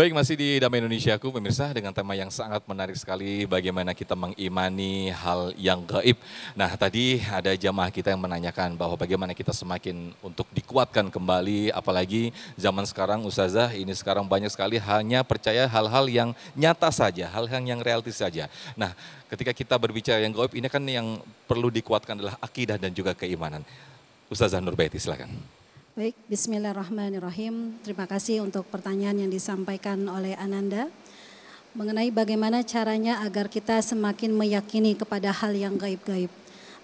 Baik, masih di Damai Indonesiaku pemirsa dengan tema yang sangat menarik sekali, bagaimana kita mengimani hal yang gaib. Nah, tadi ada jamaah kita yang menanyakan bahwa bagaimana kita semakin untuk dikuatkan kembali, apalagi zaman sekarang Ustazah ini sekarang banyak sekali hanya percaya hal-hal yang nyata saja, hal-hal yang realistis saja. Nah, ketika kita berbicara yang gaib ini kan yang perlu dikuatkan adalah akidah dan juga keimanan. Ustadzah Nurbaiti, silakan. Baik, bismillahirrahmanirrahim. Terima kasih untuk pertanyaan yang disampaikan oleh Ananda mengenai bagaimana caranya agar kita semakin meyakini kepada hal yang gaib-gaib.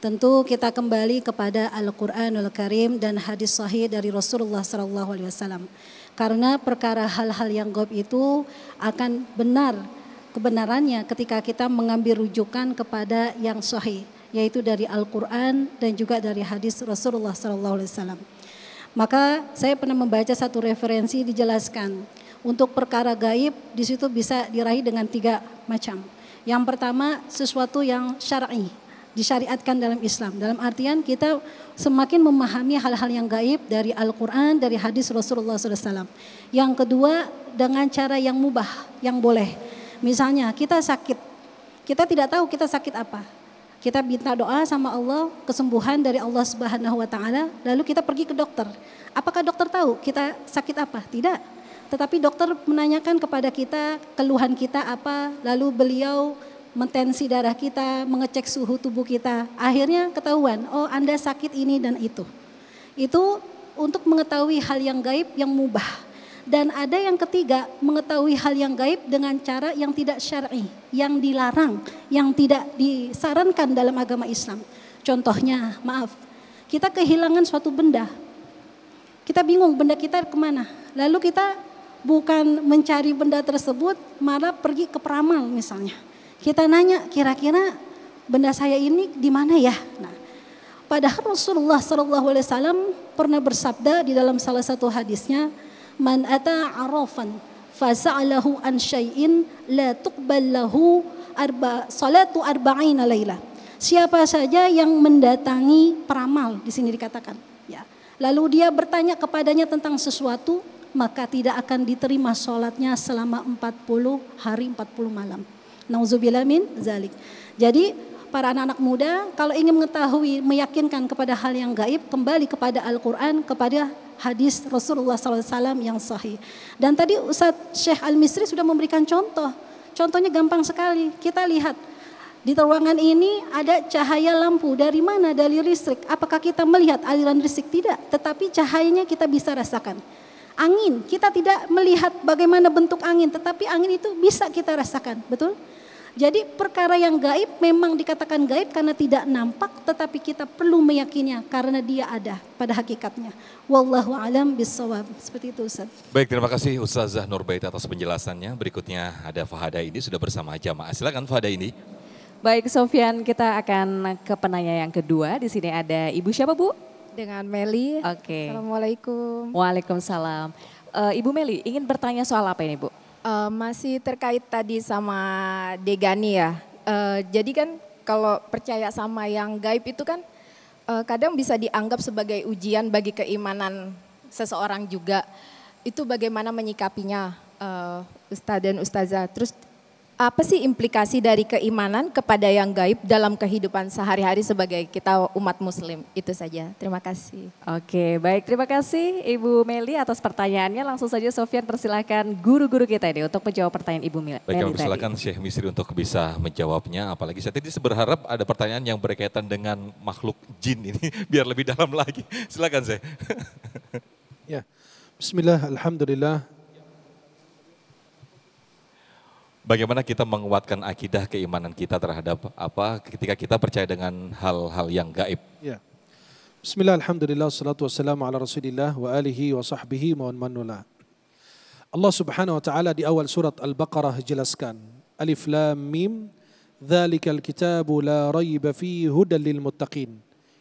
Tentu kita kembali kepada Al-Quranul Karim dan hadis sahih dari Rasulullah SAW. Karena perkara hal-hal yang gaib itu akan benar kebenarannya ketika kita mengambil rujukan kepada yang sahih, yaitu dari Al-Quran dan juga dari hadis Rasulullah SAW. Maka saya pernah membaca satu referensi dijelaskan untuk perkara gaib di situ bisa diraih dengan tiga macam. Yang pertama sesuatu yang syar'i, disyariatkan dalam Islam. Dalam artian kita semakin memahami hal-hal yang gaib dari Al-Quran, dari hadis Rasulullah SAW. Yang kedua dengan cara yang mubah, yang boleh. Misalnya kita sakit, kita tidak tahu kita sakit apa. Kita minta doa sama Allah, kesembuhan dari Allah Subhanahu wa Ta'ala, lalu kita pergi ke dokter. Apakah dokter tahu kita sakit apa? Tidak. Tetapi dokter menanyakan kepada kita keluhan kita apa, lalu beliau mentensi darah kita, mengecek suhu tubuh kita. Akhirnya ketahuan, oh Anda sakit ini dan itu. Itu untuk mengetahui hal yang gaib yang mubah. Dan ada yang ketiga, mengetahui hal yang gaib dengan cara yang tidak syar'i, yang dilarang, yang tidak disarankan dalam agama Islam. Contohnya, maaf, kita kehilangan suatu benda. Kita bingung benda kita kemana. Lalu kita bukan mencari benda tersebut, malah pergi ke peramal misalnya. Kita nanya, kira-kira benda saya ini di mana ya? Nah, padahal Rasulullah SAW pernah bersabda di dalam salah satu hadisnya, man ata arafan fasa'alahu an syai'in la tuqbal lahu salatu arba'ina laila. Siapa saja yang mendatangi peramal di sini dikatakan ya. Lalu dia bertanya kepadanya tentang sesuatu, maka tidak akan diterima salatnya selama 40 hari 40 malam. Nauzubillah min zalik. Jadi para anak-anak muda kalau ingin mengetahui, meyakinkan kepada hal yang gaib, kembali kepada Al-Qur'an, kepada hadis Rasulullah SAW yang sahih. Dan tadi Ustadz Syekh Al-Misri sudah memberikan contoh. Contohnya gampang sekali. Kita lihat di ruangan ini ada cahaya lampu. Dari mana? Dari listrik. Apakah kita melihat aliran listrik? Tidak. Tetapi cahayanya kita bisa rasakan. Angin, kita tidak melihat bagaimana bentuk angin, tetapi angin itu bisa kita rasakan. Betul? Jadi perkara yang gaib memang dikatakan gaib karena tidak nampak, tetapi kita perlu meyakininya karena dia ada pada hakikatnya. Wallahu a'lam bishawab. Seperti itu Ustaz. Baik, terima kasih Ustazah Nurbaiti atas penjelasannya. Berikutnya ada Fahada ini sudah bersama jamaah. Silakan Fahada ini. Baik Sofyan, kita akan ke penanya yang kedua. Di sini ada Ibu siapa Bu? Dengan Meli. Oke. Okay. Assalamualaikum. Waalaikumsalam. Ibu Meli ingin bertanya soal apa ini Bu? Masih terkait tadi sama Degani ya, jadi kan kalau percaya sama yang gaib itu kan kadang bisa dianggap sebagai ujian bagi keimanan seseorang juga. Itu bagaimana menyikapinya Ustadz dan Ustazah, terus apa sih implikasi dari keimanan kepada yang gaib dalam kehidupan sehari-hari sebagai kita umat muslim? Itu saja, terima kasih. Oke, baik, terima kasih Ibu Meli atas pertanyaannya. Langsung saja Sofyan persilahkan guru-guru kita ini untuk menjawab pertanyaan Ibu Meli. Baik, persilahkan Syekh Misri untuk bisa menjawabnya. Apalagi saya tadi berharap ada pertanyaan yang berkaitan dengan makhluk jin ini biar lebih dalam lagi. Silakan Syekh. Ya, bismillah, alhamdulillah. Bagaimana kita menguatkan akidah keimanan kita terhadap apa ketika kita percaya dengan hal-hal yang gaib. Ya. Bismillah, alhamdulillah, salatu wassalamu ala rasulillah wa alihi wa sahbihi wa man wala. Allah subhanahu wa ta'ala di awal surat Al-Baqarah jelaskan. Alif lam mim, dhalikal kitabu la rayba fihi hudan lil muttaqin.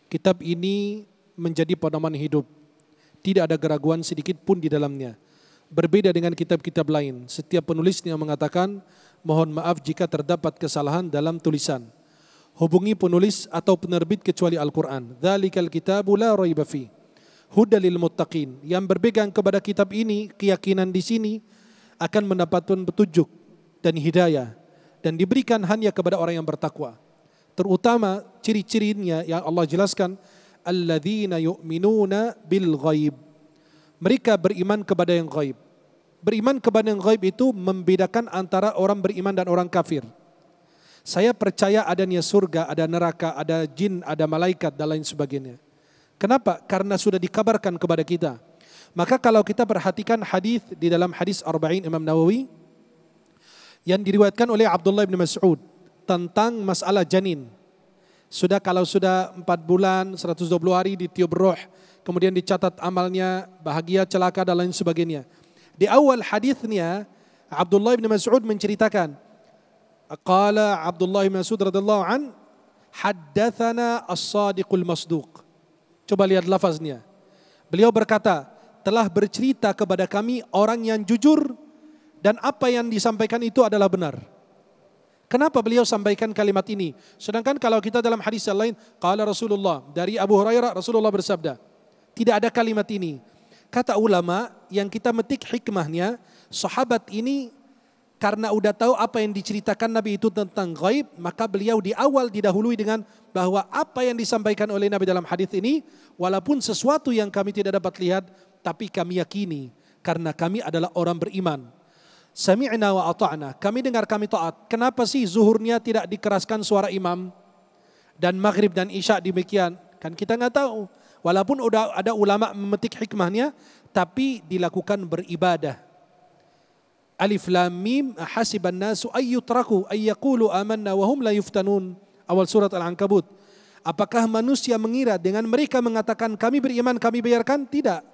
Kitab ini menjadi pedoman hidup. Tidak ada keraguan sedikit pun di dalamnya. Berbeda dengan kitab-kitab lain, setiap penulisnya mengatakan, mohon maaf jika terdapat kesalahan dalam tulisan. Hubungi penulis atau penerbit kecuali Al-Quran. Dhalikal kitabu la raiba fi. Hudalil muttaqin. Yang berpegang kepada kitab ini, keyakinan di sini akan mendapatkan petunjuk dan hidayah dan diberikan hanya kepada orang yang bertakwa. Terutama ciri-cirinya yang Allah jelaskan, alladzina yu'minuna bil ghaib. Mereka beriman kepada yang ghaib. Beriman kepada yang ghaib itu membedakan antara orang beriman dan orang kafir. Saya percaya adanya surga, ada neraka, ada jin, ada malaikat dan lain sebagainya. Kenapa? Karena sudah dikabarkan kepada kita. Maka kalau kita perhatikan hadis di dalam hadis Arba'in Imam Nawawi yang diriwayatkan oleh Abdullah bin Mas'ud tentang masalah janin. Sudah kalau sudah 4 bulan, 120 hari ditiup roh, kemudian dicatat amalnya, bahagia, celaka dan lain sebagainya. Di awal hadisnya Abdullah bin Mas'ud menceritakan, qala Abdullah bin Mas'ud radhiyallahu an, haddatsana as-sadiqul masduq. Coba lihat lafaznya. Beliau berkata, telah bercerita kepada kami orang yang jujur dan apa yang disampaikan itu adalah benar. Kenapa beliau sampaikan kalimat ini? Sedangkan kalau kita dalam hadis yang lain, qala Rasulullah, dari Abu Hurairah, Rasulullah bersabda, tidak ada kalimat ini. Kata ulama yang kita metik hikmahnya, sahabat ini karena udah tahu apa yang diceritakan Nabi itu tentang ghaib, maka beliau di awal didahului dengan bahwa apa yang disampaikan oleh Nabi dalam hadis ini, walaupun sesuatu yang kami tidak dapat lihat, tapi kami yakini karena kami adalah orang beriman. Sami'na wa ata'na, kami dengar, kami taat. Kenapa sih zuhurnya tidak dikeraskan suara imam dan maghrib dan isya demikian? Kan kita nggak tahu. Walaupun udah ada ulama memetik hikmahnya, tapi dilakukan beribadah. Alif lam mim, hasiban nasu ayyutraku ayyaqulu amanna wa hum la yuftanun. Awal surat Al Ankabut. Apakah manusia mengira dengan mereka mengatakan kami beriman kami biarkan? Tidak.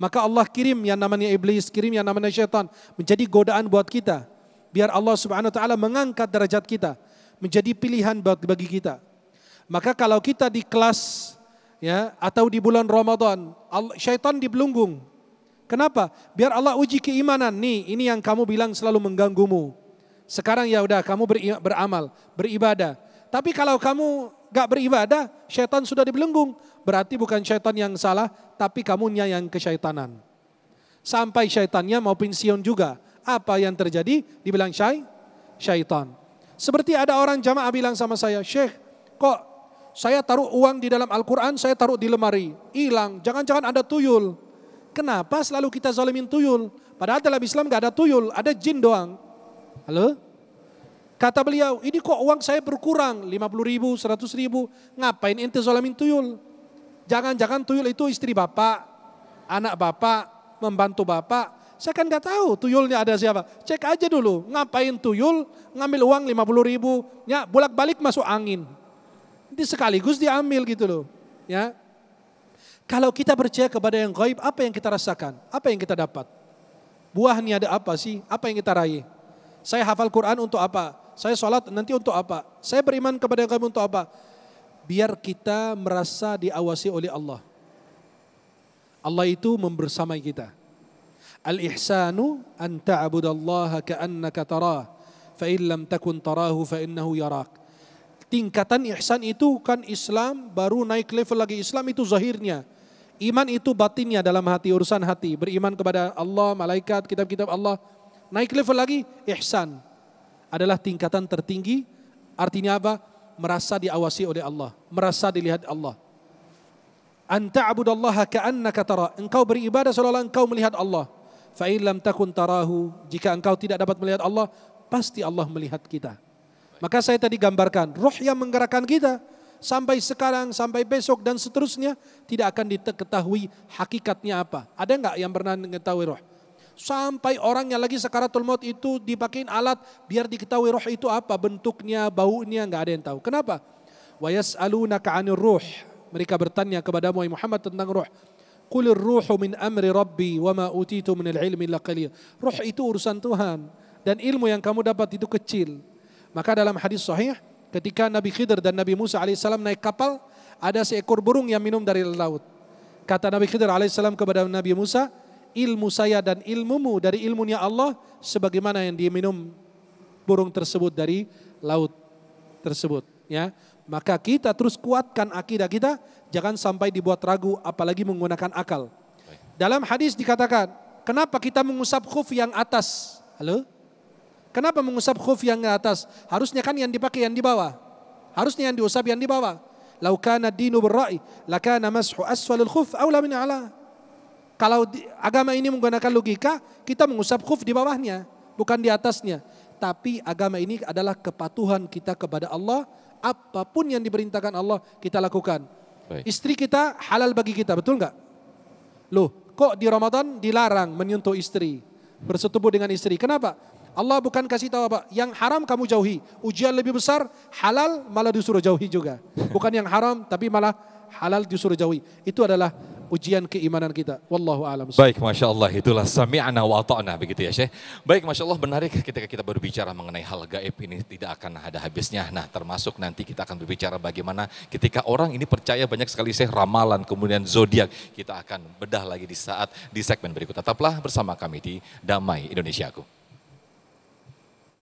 Maka Allah kirim yang namanya iblis, kirim yang namanya syaitan menjadi godaan buat kita. Biar Allah Subhanahu wa taala mengangkat derajat kita, menjadi pilihan bagi kita. Maka kalau kita di kelas ya, atau di bulan Ramadan, syaitan dibelunggung. Kenapa? Biar Allah uji keimanan. Nih, ini yang kamu bilang selalu mengganggumu. Sekarang ya udah kamu beramal, beribadah. Tapi kalau kamu gak beribadah, syaitan sudah dibelunggung. Berarti bukan syaitan yang salah, tapi kamunya yang kesyaitanan. Sampai syaitannya mau pensiun juga. Apa yang terjadi? Dibilang syaitan. Seperti ada orang jamaah bilang sama saya, Syekh, kok saya taruh uang di dalam Al-Quran, saya taruh di lemari, hilang. Jangan-jangan ada tuyul. Kenapa selalu kita zalimin tuyul? Padahal dalam Islam gak ada tuyul, ada jin doang. Halo? Kata beliau, ini kok uang saya berkurang, 50 ribu, 100 ribu. Ngapain ente zalimin tuyul? Jangan-jangan tuyul itu istri bapak, anak bapak, membantu bapak. Saya kan gak tahu tuyulnya ada siapa. Cek aja dulu, ngapain tuyul ngambil uang 50 ribu, ya, bolak-balik masuk angin. Sekaligus diambil gitu loh, ya. Kalau kita percaya kepada yang gaib, apa yang kita rasakan? Apa yang kita dapat? Buahnya ada apa sih? Apa yang kita raih? Saya hafal Quran untuk apa? Saya sholat nanti untuk apa? Saya beriman kepada yang gaib untuk apa? Biar kita merasa diawasi oleh Allah. Allah itu membersamai kita. Al-ihsanu an ta'budallaha ka'annaka tarah, fa in lam takun tarahu fa innahu yarak. Tingkatan ihsan itu kan Islam, baru naik level lagi. Islam itu zahirnya. Iman itu batinnya, dalam hati, urusan hati. Beriman kepada Allah, malaikat, kitab-kitab Allah. Naik level lagi, ihsan adalah tingkatan tertinggi. Artinya apa? Merasa diawasi oleh Allah. Merasa dilihat Allah. Anta abudallaha ka'annaka tara. Engkau beribadah seolah-olah engkau melihat Allah. Fa'in lam takun tarahu. Jika engkau tidak dapat melihat Allah, pasti Allah melihat kita. Maka saya tadi gambarkan, roh yang menggerakkan kita sampai sekarang, sampai besok dan seterusnya tidak akan diketahui hakikatnya apa. Ada nggak yang pernah mengetahui roh? Sampai orang yang lagi sakaratul maut itu dipakein alat biar diketahui roh itu apa, bentuknya, baunya, nggak ada yang tahu. Kenapa? Wa yas'alunaka 'anir ruh. Mereka bertanya kepada Muhammad tentang roh. Qulir ruhu min amri rabbi wa ma utitu minal ilmi illa qalil. Roh itu urusan Tuhan dan ilmu yang kamu dapat itu kecil. Maka dalam hadis sahih, ketika Nabi Khidir dan Nabi Musa alaihissalam naik kapal, ada seekor burung yang minum dari laut. Kata Nabi Khidir alaihissalam kepada Nabi Musa, ilmu saya dan ilmumu dari ilmunya Allah, sebagaimana yang diminum burung tersebut dari laut tersebut. Ya, maka kita terus kuatkan akidah kita, jangan sampai dibuat ragu, apalagi menggunakan akal. Dalam hadis dikatakan, Kenapa kita mengusap khuf yang atas? Halo? Kenapa mengusap khuf yang atas? Harusnya kan yang dipakai yang di bawah. Harusnya yang diusap yang di bawah. Lau kana dinu birra'i lakana mashu asfalul khuf aula min ala. Kalau agama ini menggunakan logika, kita mengusap khuf di bawahnya, bukan di atasnya. Tapi agama ini adalah kepatuhan kita kepada Allah. Apapun yang diperintahkan Allah, kita lakukan. Baik. Istri kita halal bagi kita, betul nggak? Loh, kok di Ramadan dilarang menyentuh istri, bersetubuh dengan istri. Kenapa? Allah bukan kasih tahu apa, yang haram kamu jauhi. Ujian lebih besar, halal malah disuruh jauhi juga. Bukan yang haram, tapi malah halal disuruh jauhi. Itu adalah ujian keimanan kita. Wallahu a'lam. Baik, Masya Allah, itulah sami'na wa ata'na, begitu ya Syekh. Baik, Masya Allah, menarik ketika kita berbicara mengenai hal gaib ini tidak akan ada habisnya. Nah, termasuk nanti kita akan berbicara bagaimana ketika orang ini percaya banyak sekali Syekh ramalan, kemudian zodiak. Kita akan bedah lagi di segmen berikut. Tetaplah bersama kami di Damai Indonesiaku.